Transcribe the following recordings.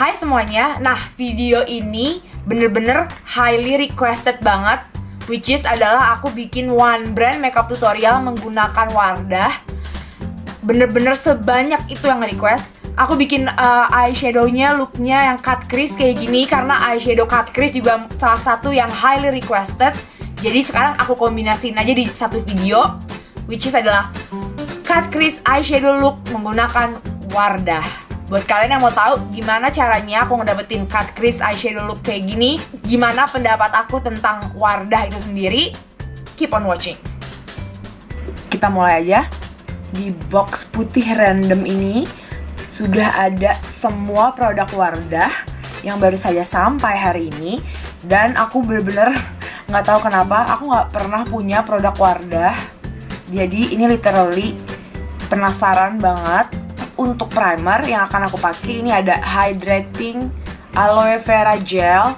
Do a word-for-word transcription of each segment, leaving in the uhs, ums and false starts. Hai semuanya, nah video ini bener-bener highly requested banget, which is adalah aku bikin one brand makeup tutorial menggunakan Wardah. Bener-bener sebanyak itu yang request. Aku bikin uh, eyeshadownya, looknya yang cut crease kayak gini, karena eyeshadow cut crease juga salah satu yang highly requested. Jadi sekarang aku kombinasiin aja di satu video, which is adalah cut crease eyeshadow look menggunakan Wardah. Buat kalian yang mau tahu gimana caranya aku ngedapetin cut crease eyeshadow look kayak gini, gimana pendapat aku tentang Wardah itu sendiri, keep on watching. Kita mulai aja. Di box putih random ini sudah ada semua produk Wardah yang baru saja sampai hari ini. Dan aku bener-bener nggak tahu kenapa aku nggak pernah punya produk Wardah. Jadi ini literally penasaran banget. Untuk primer yang akan aku pakai ini ada hydrating aloe vera gel.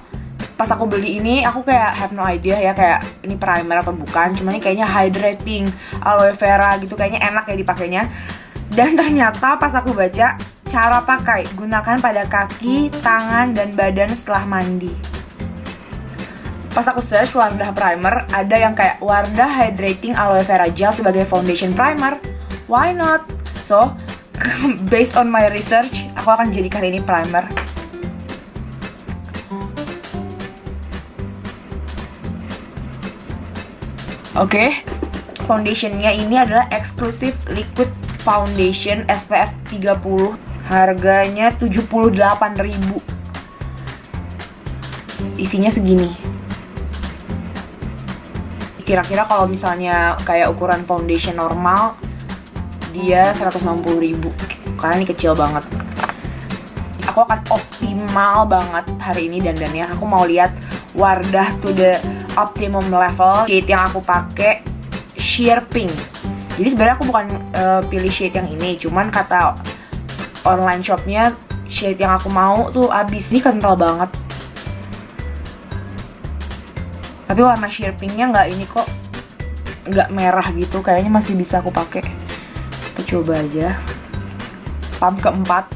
Pas aku beli ini aku kayak have no idea ya, kayak ini primer apa bukan. Cuman ini kayaknya hydrating aloe vera gitu, kayaknya enak ya dipakainya. Dan ternyata pas aku baca cara pakai, gunakan pada kaki, tangan, dan badan setelah mandi. Pas aku search Wardah primer, ada yang kayak Wardah hydrating aloe vera gel sebagai foundation primer. Why not? So based on my research, aku akan jadikan ini primer. Oke, okay. Foundationnya ini adalah Exclusive Liquid Foundation S P F tiga puluh. Harganya tujuh puluh delapan ribu. Isinya segini. Kira-kira kalau misalnya kayak ukuran foundation normal, dia seratus enam puluh ribu, karena ini kecil banget. Aku akan optimal banget hari ini dandannya. Aku mau lihat Wardah to the optimum level. Shade yang aku pakai sheer pink. Jadi sebenarnya aku bukan uh, pilih shade yang ini, cuman kata online shopnya shade yang aku mau tuh abis. Ini kental banget, tapi warna sheer pinknya nggak ini kok, nggak merah gitu. Kayaknya masih bisa aku pakai. Coba aja pump keempat,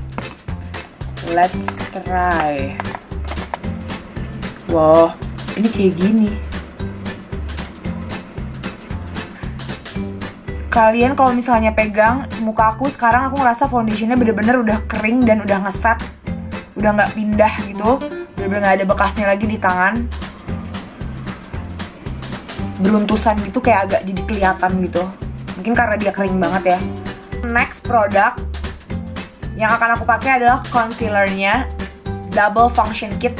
let's try. Wow, ini kayak gini. Kalian kalau misalnya pegang muka aku sekarang, aku ngerasa foundationnya bener-bener udah kering dan udah ngeset, udah nggak pindah gitu, bener-bener nggak ada bekasnya lagi di tangan. Beruntusan gitu, kayak agak jadi kelihatan gitu, mungkin karena dia kering banget ya. Next produk yang akan aku pakai adalah concealernya Double Function Kit.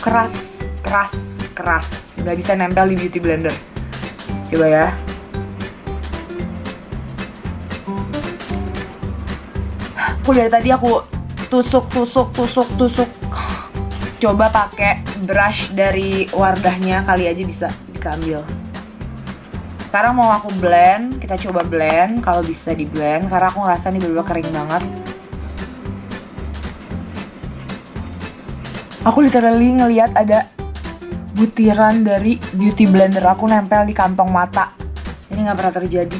Keras, keras, keras, nggak bisa nempel di beauty blender. Coba ya. Aku dari tadi aku tusuk, tusuk, tusuk, tusuk. Coba pakai brush dari Wardahnya, kali aja bisa diambil. Sekarang mau aku blend, kita coba blend, kalau bisa di blend, karena aku ngerasa ini bener-bener kering banget. Aku literally ngelihat ada butiran dari beauty blender aku nempel di kantong mata. Ini nggak pernah terjadi.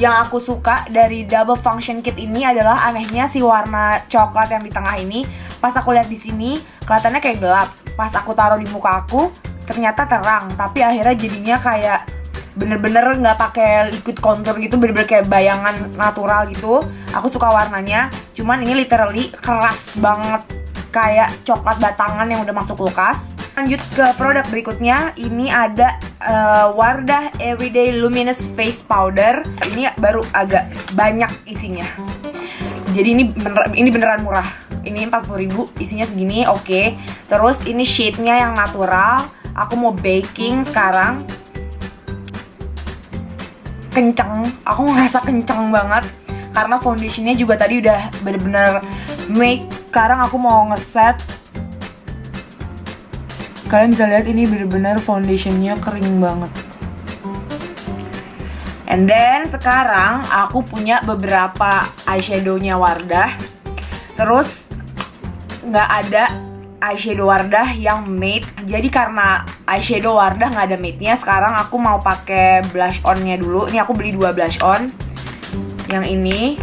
Yang aku suka dari Double Function Kit ini adalah anehnya si warna coklat yang di tengah ini. Pas aku lihat di sini kelihatannya kayak gelap, pas aku taruh di muka aku ternyata terang, tapi akhirnya jadinya kayak bener-bener nggak pakai liquid contour gitu, bener-bener kayak bayangan natural gitu. Aku suka warnanya, cuman ini literally keras banget, kayak coklat batangan yang udah masuk kulkas. Lanjut ke produk berikutnya, ini ada uh, Wardah Everyday Luminous Face Powder. Ini baru agak banyak isinya, jadi ini bener, ini beneran murah. Ini empat puluh ribu, isinya segini, oke okay. Terus ini shade-nya yang natural. Aku mau baking sekarang. Kenceng, aku ngerasa kenceng banget. Karena foundationnya juga tadi udah bener-bener make. Sekarang aku mau ngeset. Kalian bisa lihat ini bener-bener foundationnya kering banget. And then sekarang aku punya beberapa eyeshadow-nya Wardah. Terus nggak ada eyeshadow Wardah yang matte. Jadi karena eyeshadow Wardah nggak ada matte-nya, sekarang aku mau pakai blush on-nya dulu. Ini aku beli dua blush on, yang ini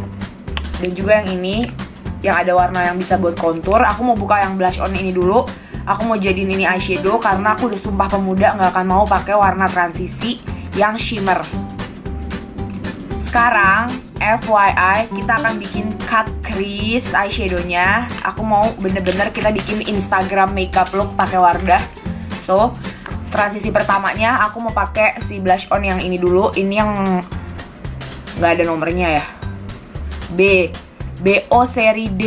dan juga yang ini, yang ada warna yang bisa buat kontur. Aku mau buka yang blush on ini dulu. Aku mau jadiin ini eyeshadow karena aku udah sumpah pemuda nggak akan mau pakai warna transisi yang shimmer. Sekarang F Y I, kita akan bikin cut crease eyeshadownya. Aku mau bener-bener kita bikin Instagram makeup look pakai Wardah. So, transisi pertamanya aku mau pakai si blush on yang ini dulu. Ini yang nggak ada nomornya ya. B, B O seri D.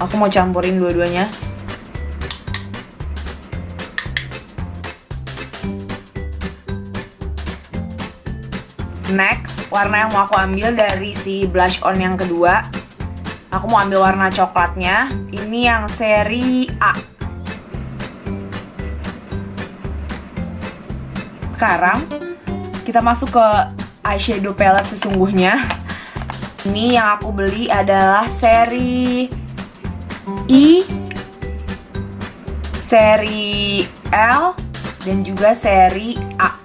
Aku mau campurin dua-duanya. Next, warna yang mau aku ambil dari si blush on yang kedua, aku mau ambil warna coklatnya. Ini yang seri A. Sekarang kita masuk ke eyeshadow palette sesungguhnya. Ini yang aku beli adalah seri I, seri L, dan juga seri A.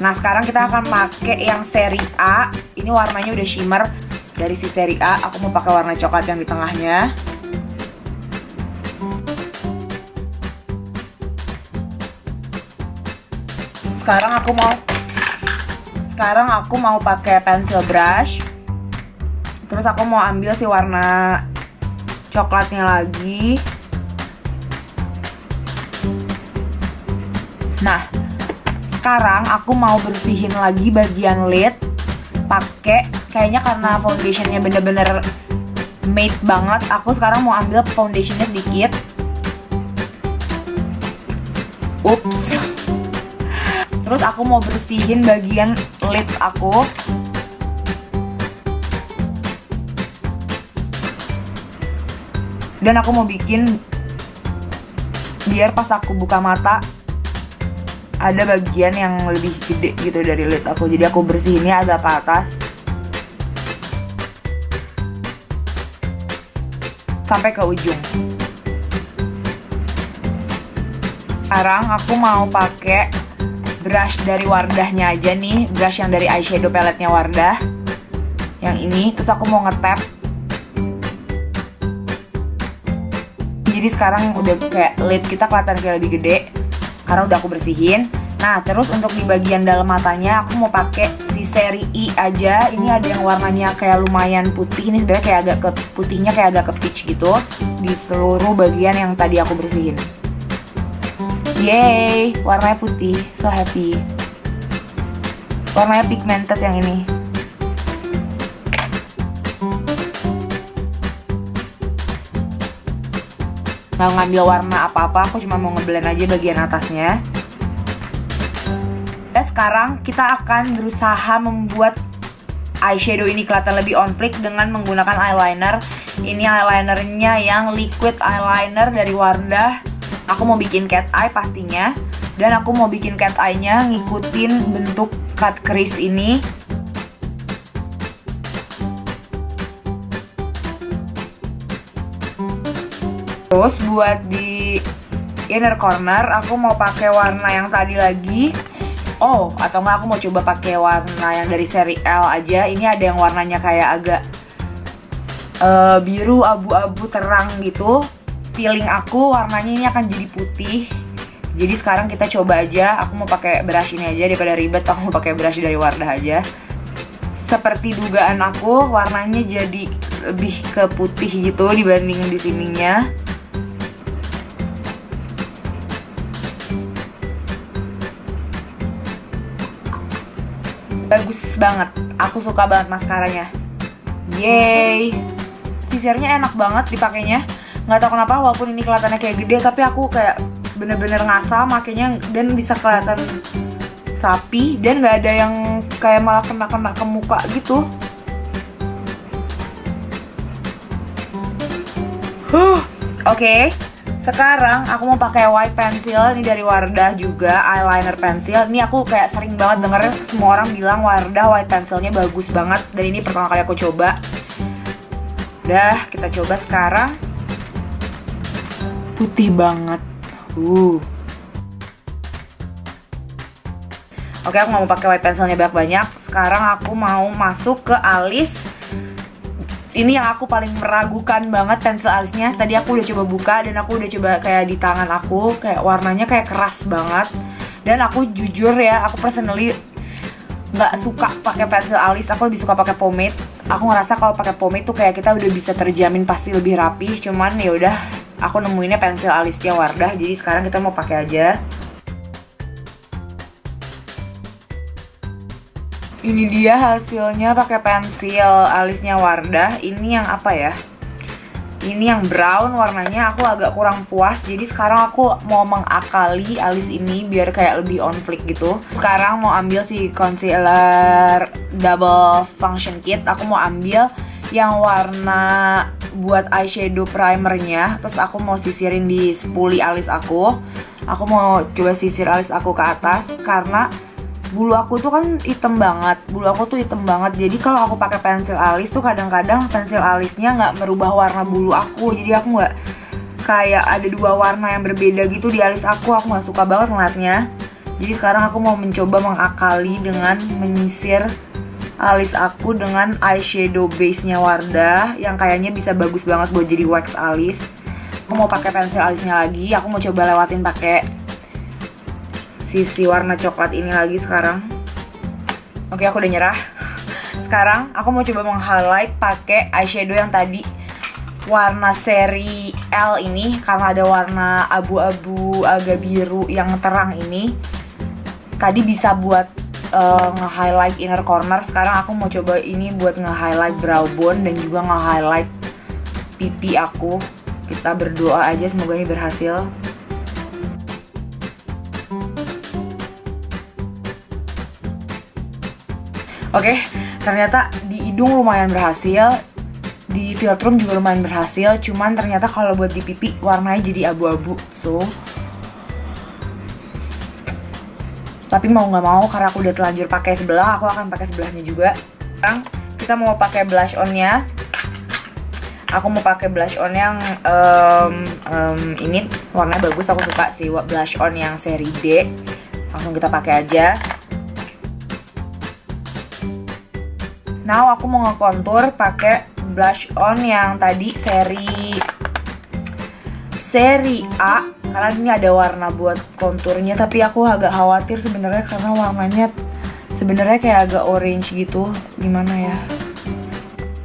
Nah, sekarang kita akan pakai yang seri A. Ini warnanya udah shimmer dari si seri A. Aku mau pakai warna coklat yang di tengahnya. Sekarang aku mau Sekarang aku mau pakai pencil brush. Terus aku mau ambil si warna coklatnya lagi. Nah, sekarang aku mau bersihin lagi bagian lid pakai, kayaknya karena foundationnya bener-bener matte banget, aku sekarang mau ambil foundationnya sedikit. Ups. Terus aku mau bersihin bagian lid aku. Dan aku mau bikin biar pas aku buka mata ada bagian yang lebih gede gitu dari lid aku. Jadi aku bersihinnya agak ke atas sampai ke ujung. Sekarang aku mau pakai brush dari Wardahnya aja nih, brush yang dari eyeshadow palette-nya Wardah yang ini. Terus aku mau ngetap. Jadi sekarang udah kayak lid kita kelihatan kayak lebih gede karena udah aku bersihin. Nah, terus untuk di bagian dalam matanya aku mau pakai si seri I aja. Ini ada yang warnanya kayak lumayan putih. Ini sebenarnya kayak agak ke putihnya, kayak agak ke peach gitu di seluruh bagian yang tadi aku bersihin. Yeay, warnanya putih, so happy. Warnanya pigmented yang ini. Nggak ngambil warna apa-apa, aku cuma mau ngeblend aja bagian atasnya. Dan sekarang kita akan berusaha membuat eyeshadow ini kelihatan lebih on fleek dengan menggunakan eyeliner. Ini eyelinernya yang liquid eyeliner dari Wardah. Aku mau bikin cat eye pastinya, dan aku mau bikin cat eye-nya ngikutin bentuk cut crease ini. Terus buat di inner corner aku mau pakai warna yang tadi lagi. Oh, atau enggak aku mau coba pakai warna yang dari seri L aja. Ini ada yang warnanya kayak agak uh, biru abu-abu terang gitu. Feeling aku warnanya ini akan jadi putih. Jadi sekarang kita coba aja. Aku mau pakai brush ini aja daripada ribet. Aku mau pakai brush dari Wardah aja. Seperti dugaan aku, warnanya jadi lebih ke putih gitu dibanding di sininya. Bagus banget, aku suka banget maskaranya. Yeay, sisirnya enak banget dipakainya. Nggak tau kenapa, walaupun ini kelihatannya kayak gede, tapi aku kayak bener-bener ngasal makainya dan bisa kelihatan rapi dan nggak ada yang kayak malah kena-kena ke muka gitu. Huh, oke. Okay. Sekarang aku mau pakai white pencil, ini dari Wardah juga, eyeliner pencil. Ini aku kayak sering banget dengerin semua orang bilang Wardah white pencilnya bagus banget, dan ini pertama kali aku coba. udah, kita coba sekarang. Putih banget. Uh. Oke, aku nggak mau pakai white pencilnya banyak-banyak. Sekarang aku mau masuk ke alis. Ini yang aku paling meragukan banget pensil alisnya. Tadi aku udah coba buka dan aku udah coba kayak di tangan aku, kayak warnanya kayak keras banget. Dan aku jujur ya, aku personally nggak suka pakai pensil alis. Aku lebih suka pakai pomade. Aku ngerasa kalau pakai pomade tuh kayak kita udah bisa terjamin pasti lebih rapi. Cuman ya udah, aku nemuinnya pensil alisnya Wardah. Jadi sekarang kita mau pakai aja. Ini dia hasilnya pakai pensil alisnya Wardah. Ini yang apa ya? Ini yang brown, warnanya aku agak kurang puas. Jadi sekarang aku mau mengakali alis ini biar kayak lebih on fleek gitu. Sekarang mau ambil si concealer Double Function Kit. Aku mau ambil yang warna buat eyeshadow primernya, terus aku mau sisirin di spoolie alis aku. Aku mau coba sisir alis aku ke atas karena bulu aku tuh kan hitam banget, bulu aku tuh hitam banget. Jadi kalau aku pakai pensil alis tuh kadang-kadang pensil alisnya nggak merubah warna bulu aku. Jadi aku nggak kayak ada dua warna yang berbeda gitu di alis aku. Aku nggak suka banget ngeliatnya. Jadi sekarang aku mau mencoba mengakali dengan menyisir alis aku dengan eyeshadow base-nya Wardah yang kayaknya bisa bagus banget buat jadi wax alis. Aku mau pakai pensil alisnya lagi. Aku mau coba lewatin pakai sisi warna coklat ini lagi sekarang. Oke, aku udah nyerah. Sekarang aku mau coba meng-highlight pakai eyeshadow yang tadi warna seri L ini karena ada warna abu-abu agak biru yang terang ini. Tadi bisa buat Uh, nge-highlight inner corner. Sekarang aku mau coba ini buat nge-highlight brow bone dan juga nge-highlight pipi aku. Kita berdoa aja semoga ini berhasil. Oke, okay, ternyata di hidung lumayan berhasil, di filtrum juga lumayan berhasil. Cuman ternyata kalau buat di pipi warnanya jadi abu-abu. So tapi mau nggak mau karena aku udah telanjur pakai sebelah, aku akan pakai sebelahnya juga. Sekarang kita mau pakai blush on-nya. Aku mau pakai blush on yang um, um, ini warnanya bagus, aku suka sih blush on yang seri D. Langsung kita pakai aja. Now aku mau ngekontur pakai blush on yang tadi seri seri A. Karena ini ada warna buat konturnya, tapi aku agak khawatir sebenarnya karena warnanya sebenarnya kayak agak orange gitu. Gimana ya?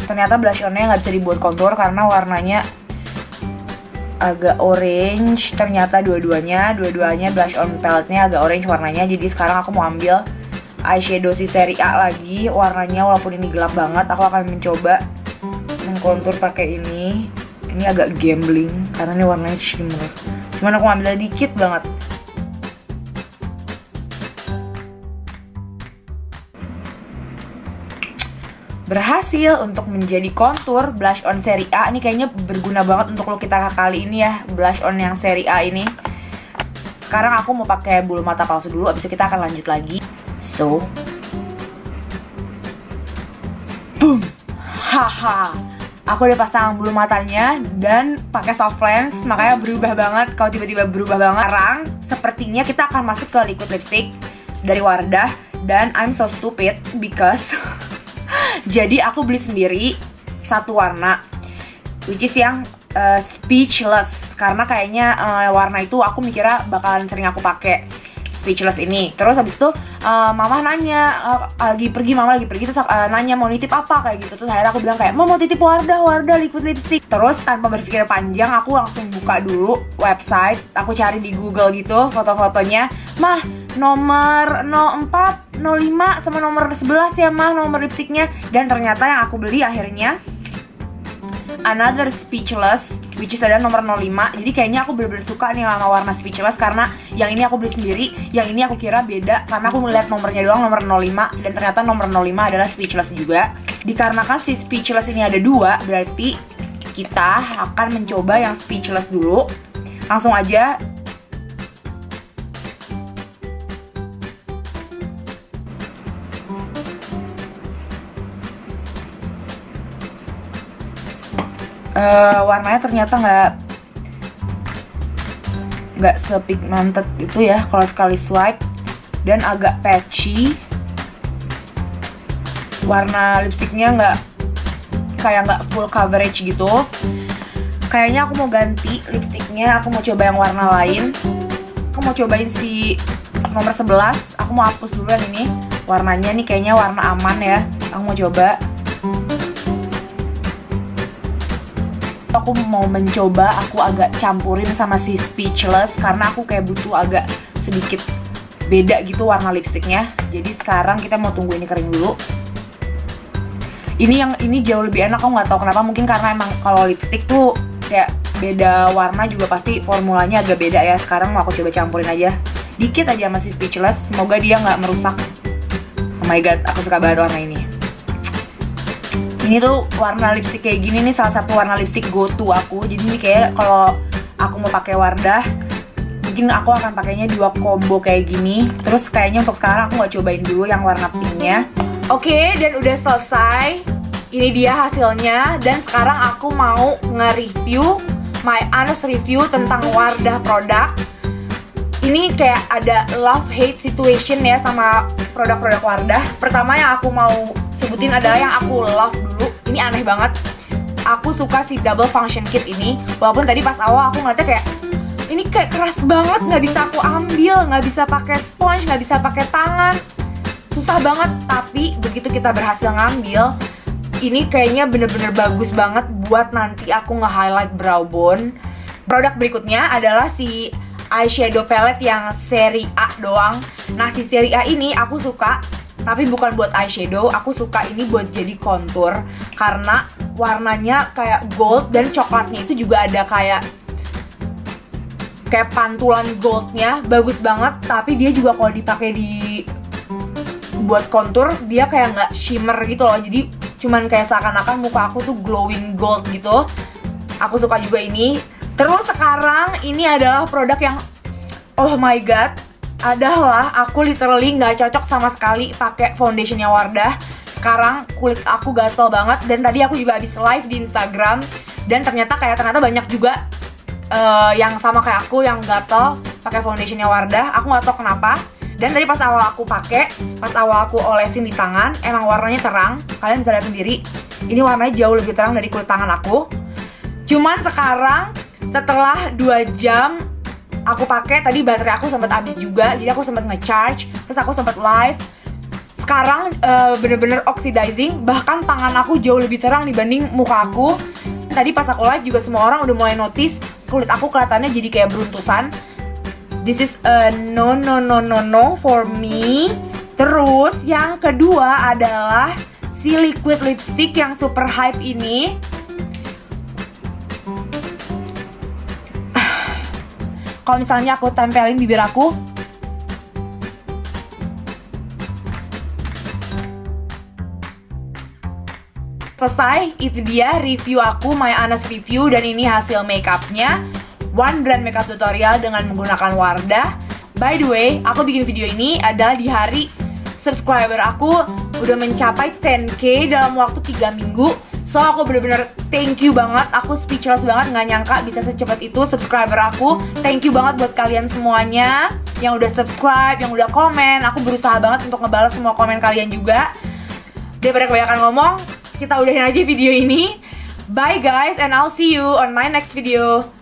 Ternyata blush on-nya nggak bisa dibuat kontur karena warnanya agak orange. Ternyata dua-duanya, dua-duanya blush on palette-nya agak orange warnanya. Jadi sekarang aku mau ambil eyeshadow si seri A lagi. Warnanya walaupun ini gelap banget, aku akan mencoba mengkontur pakai ini. Ini agak gambling karena ini warnanya shimmer. Cuman aku ngambilnya dikit banget. Berhasil untuk menjadi kontur blush on seri A. Ini kayaknya berguna banget untuk lo kita kali ini ya, blush on yang seri A ini. Sekarang aku mau pakai bulu mata palsu dulu, abis itu kita akan lanjut lagi. So, boom, haha. Aku udah pasang bulu matanya dan pakai soft lens, makanya berubah banget. Kalau tiba-tiba berubah banget. Sekarang sepertinya kita akan masuk ke liquid lipstick dari Wardah. Dan I'm so stupid because jadi aku beli sendiri satu warna, which is yang uh, Speechless. Karena kayaknya uh, warna itu aku mikirnya bakalan sering aku pakai, Speechless ini. Terus habis itu uh, mama nanya, uh, lagi pergi, mama lagi pergi, terus uh, nanya mau nitip apa kayak gitu. Terus akhirnya aku bilang kayak, mau mau titip Wardah, Wardah liquid lipstick. Terus tanpa berpikir panjang, aku langsung buka dulu website. Aku cari di Google gitu foto-fotonya. Mah, nomor nol empat, nol lima, sama nomor sebelas ya mah nomor lipsticknya. Dan ternyata yang aku beli akhirnya Another Speechless, which is ada nomor nol lima. Jadi kayaknya aku bener-bener suka nih sama warna Speechless karena yang ini aku beli sendiri, yang ini aku kira beda karena aku melihat nomornya doang, nomor nol lima, dan ternyata nomor nol lima adalah Speechless juga. Dikarenakan si Speechless ini ada dua, berarti kita akan mencoba yang Speechless dulu. Langsung aja. uh, warnanya ternyata nggak nggak sepigmented itu ya kalau sekali swipe, dan agak patchy. Warna lipstiknya nggak kayak nggak full coverage gitu. Kayaknya aku mau ganti lipstiknya, aku mau coba yang warna lain. Aku mau cobain si nomor sebelas, aku mau hapus duluan ini. Warnanya nih kayaknya warna aman ya, aku mau coba. Aku mau mencoba, aku agak campurin sama si Speechless karena aku kayak butuh agak sedikit beda gitu warna lipstiknya. Jadi sekarang kita mau tunggu ini kering dulu. Ini yang ini jauh lebih enak, aku nggak tahu kenapa, mungkin karena emang kalau lipstik tuh kayak beda warna juga pasti formulanya agak beda ya. Sekarang mau aku coba campurin aja dikit aja masih Speechless, semoga dia nggak merusak. Oh my god, aku suka banget warna ini. Ini tuh warna lipstik kayak gini nih salah satu warna lipstik go to aku. Jadi ini kayak kalau aku mau pakai Wardah, mungkin aku akan pakainya dua combo kayak gini. Terus kayaknya untuk sekarang aku nggak cobain dulu yang warna pinknya. Oke, dan udah selesai. Ini dia hasilnya, dan sekarang aku mau nge-review, my honest review tentang Wardah produk. Ini kayak ada love hate situation ya sama produk-produk Wardah. Pertama yang aku mau sebutin adalah yang aku love dulu. Ini aneh banget, aku suka si Double Function Kit ini. Walaupun tadi pas awal aku ngeliatnya kayak ini kayak keras banget, nggak bisa aku ambil, nggak bisa pakai sponge, nggak bisa pakai tangan, susah banget. Tapi begitu kita berhasil ngambil, ini kayaknya bener-bener bagus banget buat nanti aku nge-highlight brow bone. Produk berikutnya adalah si eyeshadow palette yang seri A doang. Nah si seri A ini aku suka, tapi bukan buat eyeshadow, aku suka ini buat jadi contour. Karena warnanya kayak gold, dan coklatnya itu juga ada kayak Kayak pantulan goldnya. Bagus banget, tapi dia juga kalau dipakai di buat contour, dia kayak nggak shimmer gitu loh. Jadi cuman kayak seakan-akan muka aku tuh glowing gold gitu. Aku suka juga ini. Terus sekarang ini adalah produk yang oh my god, adalah aku literally nggak cocok sama sekali pakai foundationnya Wardah. Sekarang kulit aku gatel banget, dan tadi aku juga habis live di Instagram, dan ternyata kayak ternyata banyak juga uh, yang sama kayak aku yang gatel pakai foundationnya Wardah. Aku nggak tahu kenapa. Dan tadi pas awal aku pakai, pas awal aku olesin di tangan, emang warnanya terang. Kalian bisa lihat sendiri, ini warnanya jauh lebih terang dari kulit tangan aku. Cuman sekarang setelah dua jam aku pakai, tadi baterai aku sempat habis juga, jadi aku sempat nge-charge, terus aku sempat live. Sekarang bener-bener oxidizing, bahkan tangan aku jauh lebih terang dibanding muka aku. Tadi pas aku live juga semua orang udah mulai notice kulit aku kelihatannya jadi kayak beruntusan. This is a no no no no no for me. Terus yang kedua adalah si liquid lipstick yang super hype ini. Kalau misalnya aku tempelin bibir aku, selesai. Itu dia review aku, my honest review, dan ini hasil makeupnya. One brand makeup tutorial dengan menggunakan Wardah. By the way, aku bikin video ini adalah di hari subscriber aku udah mencapai ten K dalam waktu tiga minggu. So aku bener-bener thank you banget, aku speechless banget, nggak nyangka bisa secepat itu subscriber aku. Thank you banget buat kalian semuanya yang udah subscribe, yang udah komen. Aku berusaha banget untuk ngebalas semua komen kalian juga. Daripada kebanyakan ngomong, kita udahin aja video ini. Bye guys, and I'll see you on my next video.